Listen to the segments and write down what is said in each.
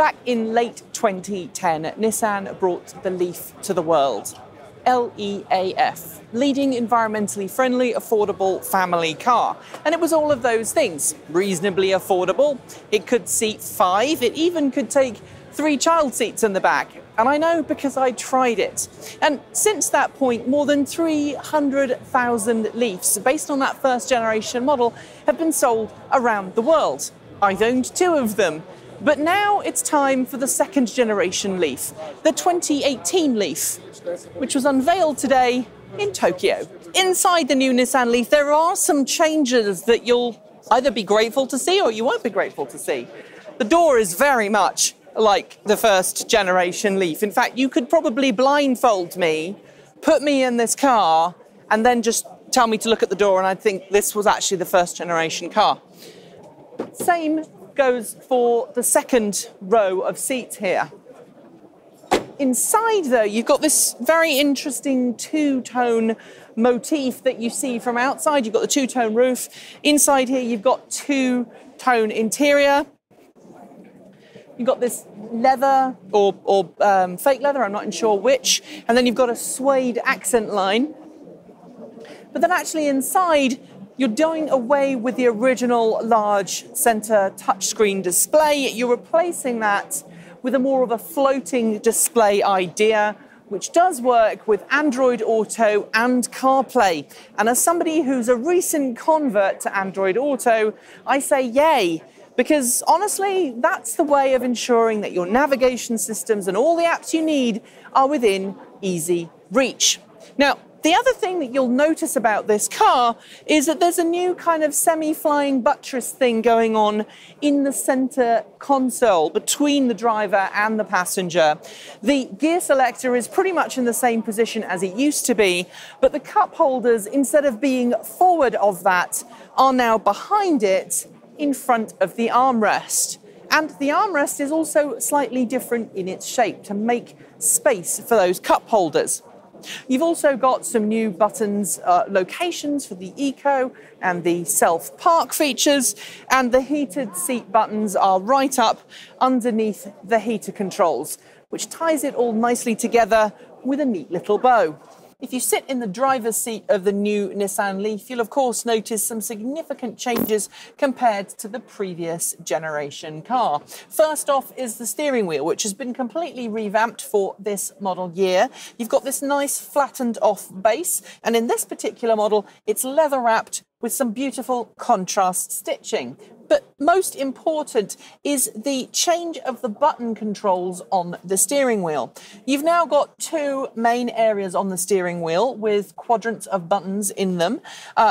Back in late 2010, Nissan brought the LEAF to the world. LEAF, leading environmentally friendly, affordable family car. And it was all of those things. Reasonably affordable, it could seat 5, it even could take 3 child seats in the back. And I know because I tried it. And since that point, more than 300,000 LEAFs, based on that first generation model, have been sold around the world. I've owned 2 of them. But now it's time for the second generation LEAF, the 2018 LEAF, which was unveiled today in Tokyo. Inside the new Nissan LEAF, there are some changes that you'll either be grateful to see or you won't be grateful to see. The door is very much like the first generation LEAF. In fact, you could probably blindfold me, put me in this car, and then just tell me to look at the door, and I'd think this was actually the first generation car. Same goes for the second row of seats here. Inside, though, you've got this very interesting two-tone motif that you see from outside. You've got the two-tone roof. Inside here, you've got two-tone interior. You've got this leather or fake leather, I'm not sure which, and then you've got a suede accent line. But then actually inside, you're doing away with the original large center touchscreen display. You're replacing that with a more of a floating display idea, which does work with Android Auto and CarPlay. And as somebody who's a recent convert to Android Auto, I say yay, because honestly, that's the way of ensuring that your navigation systems and all the apps you need are within easy reach. Now, the other thing that you'll notice about this car is that there's a new kind of semi-flying buttress thing going on in the center console between the driver and the passenger. The gear selector is pretty much in the same position as it used to be, but the cup holders, instead of being forward of that, are now behind it in front of the armrest. And the armrest is also slightly different in its shape to make space for those cup holders. You've also got some new buttons, locations for the eco and the self-park features, and the heated seat buttons are right up underneath the heater controls, which ties it all nicely together with a neat little bow. If you sit in the driver's seat of the new Nissan LEAF, you'll of course notice some significant changes compared to the previous generation car. First off is the steering wheel, which has been completely revamped for this model year. You've got this nice flattened off base, and in this particular model, it's leather wrapped with some beautiful contrast stitching. But most important is the change of the button controls on the steering wheel. You've now got 2 main areas on the steering wheel with quadrants of buttons in them.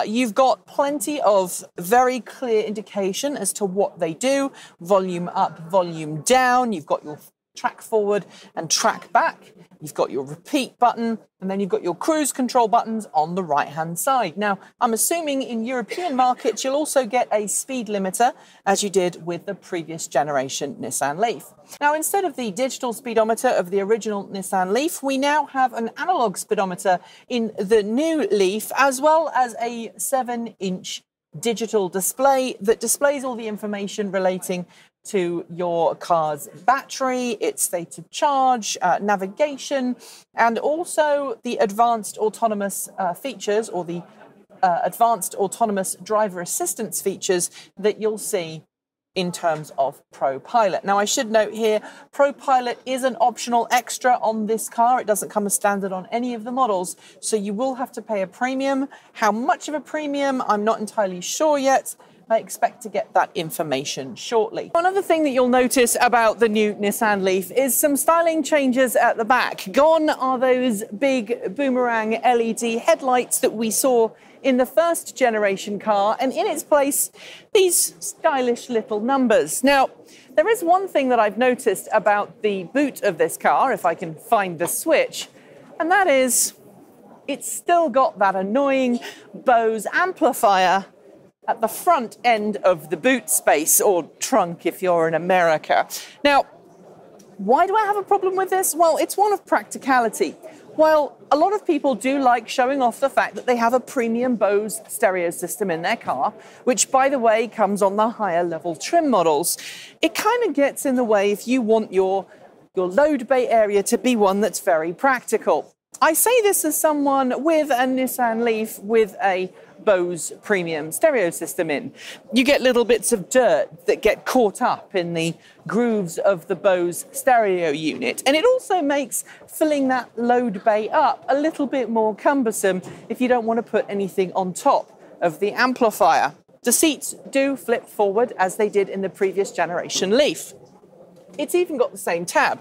You've got plenty of very clear indication as to what they do. Volume up, volume down. You've got your track forward and track back. You've got your repeat button, and then you've got your cruise control buttons on the right-hand side. Now, I'm assuming in European markets, you'll also get a speed limiter, as you did with the previous generation Nissan LEAF. Now, instead of the digital speedometer of the original Nissan LEAF, we now have an analog speedometer in the new LEAF, as well as a 7-inch digital display that displays all the information relating to your car's battery, its state of charge, navigation, and also the advanced autonomous features, or the advanced autonomous driver assistance features that you'll see in terms of Pro Pilot. Now, I should note here, Pro Pilot is an optional extra on this car. It doesn't come as standard on any of the models, so you will have to pay a premium. How much of a premium, I'm not entirely sure yet. I expect to get that information shortly. Another thing that you'll notice about the new Nissan LEAF is some styling changes at the back. Gone are those big boomerang LED headlights that we saw in the first generation car, and in its place, these stylish little numbers. Now, there is one thing that I've noticed about the boot of this car, if I can find the switch, and that is it's still got that annoying Bose amplifier at the front end of the boot space, or trunk if you're in America. Now, why do I have a problem with this? Well, it's one of practicality. Well, a lot of people do like showing off the fact that they have a premium Bose stereo system in their car, which, by the way, comes on the higher level trim models. It kind of gets in the way if you want your load bay area to be one that's very practical. I say this as someone with a Nissan LEAF with a Bose premium stereo system in. You get little bits of dirt that get caught up in the grooves of the Bose stereo unit, and it also makes filling that load bay up a little bit more cumbersome if you don't want to put anything on top of the amplifier. The seats do flip forward as they did in the previous generation LEAF. It's even got the same tab,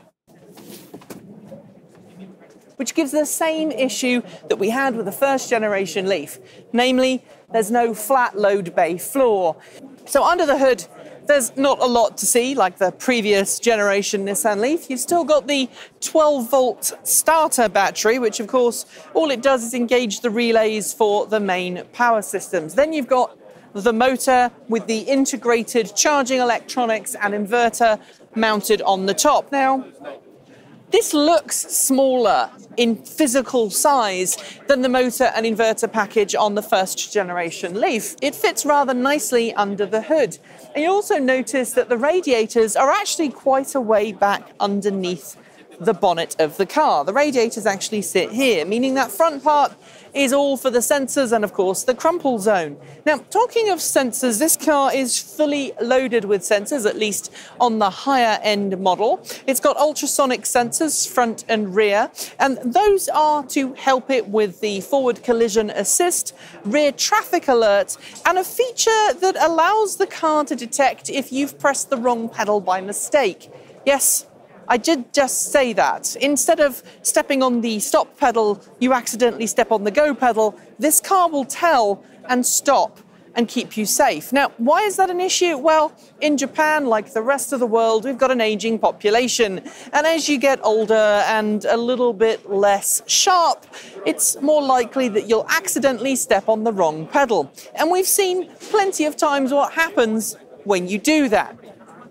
which gives the same issue that we had with the first generation LEAF. Namely, there's no flat load bay floor. So under the hood, there's not a lot to see like the previous generation Nissan LEAF. You've still got the 12-volt starter battery, which of course, all it does is engage the relays for the main power systems. Then you've got the motor with the integrated charging electronics and inverter mounted on the top. Now, this looks smaller in physical size than the motor and inverter package on the first generation LEAF. It fits rather nicely under the hood. And you also notice that the radiators are actually quite a way back underneath the bonnet of the car. The radiators actually sit here, meaning that front part is all for the sensors and, of course, the crumple zone. Now, talking of sensors, this car is fully loaded with sensors, at least on the higher-end model. It's got ultrasonic sensors, front and rear, and those are to help it with the forward collision assist, rear traffic alert, and a feature that allows the car to detect if you've pressed the wrong pedal by mistake. Yes, I did just say that. Instead of stepping on the stop pedal, you accidentally step on the go pedal. This car will tell and stop and keep you safe. Now, why is that an issue? Well, in Japan, like the rest of the world, we've got an aging population. And as you get older and a little bit less sharp, it's more likely that you'll accidentally step on the wrong pedal. And we've seen plenty of times what happens when you do that.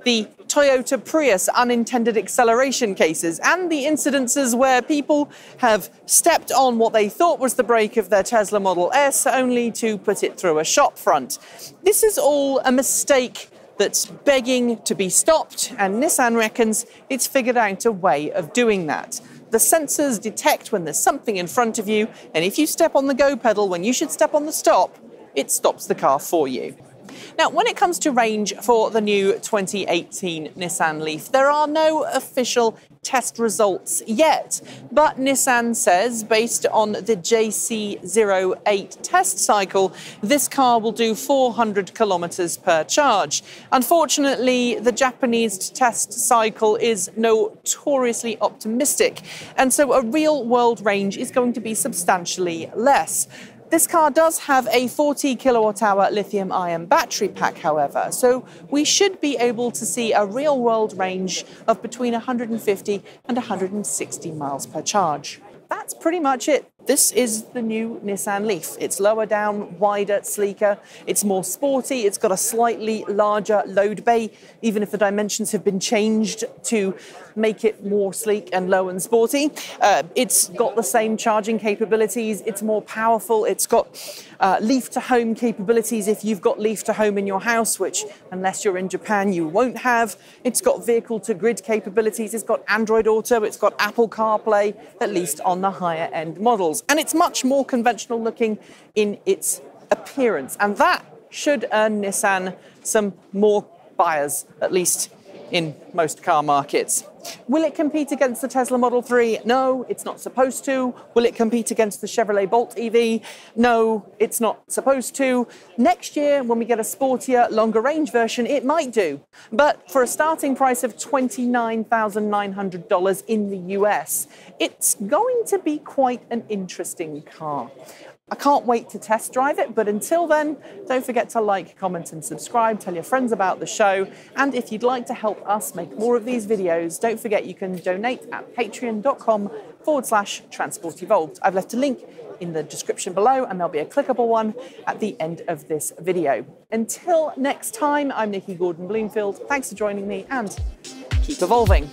The Toyota Prius unintended acceleration cases and the incidences where people have stepped on what they thought was the brake of their Tesla Model S only to put it through a shop front. This is all a mistake that's begging to be stopped, and Nissan reckons it's figured out a way of doing that. The sensors detect when there's something in front of you, and if you step on the go pedal when you should step on the stop, it stops the car for you. Now, when it comes to range for the new 2018 Nissan LEAF, there are no official test results yet, but Nissan says, based on the JC08 test cycle, this car will do 400 kilometers per charge. Unfortunately, the Japanese test cycle is notoriously optimistic, and so a real-world range is going to be substantially less. This car does have a 40 kilowatt-hour lithium-ion battery pack, however, so we should be able to see a real-world range of between 150 and 160 miles per charge. That's pretty much it. This is the new Nissan LEAF. It's lower down, wider, sleeker. It's more sporty. It's got a slightly larger load bay, even if the dimensions have been changed to make it more sleek and low and sporty. It's got the same charging capabilities. It's more powerful. It's got LEAF to home capabilities if you've got LEAF to home in your house, which, unless you're in Japan, you won't have. It's got vehicle to grid capabilities. It's got Android Auto. It's got Apple CarPlay, at least on the higher end models. And it's much more conventional looking in its appearance. And that should earn Nissan some more buyers, at least in most car markets. Will it compete against the Tesla Model 3? No, it's not supposed to. Will it compete against the Chevrolet Bolt EV? No, it's not supposed to. Next year, when we get a sportier, longer range version, it might do. But for a starting price of $29,900 in the US, it's going to be quite an interesting car. I can't wait to test drive it, but until then, don't forget to like, comment and subscribe, tell your friends about the show, and if you'd like to help us make more of these videos, don't forget you can donate at patreon.com/Transport Evolved. I've left a link in the description below, and there'll be a clickable one at the end of this video. Until next time, I'm Nikki Gordon-Bloomfield. Thanks for joining me, and keep evolving.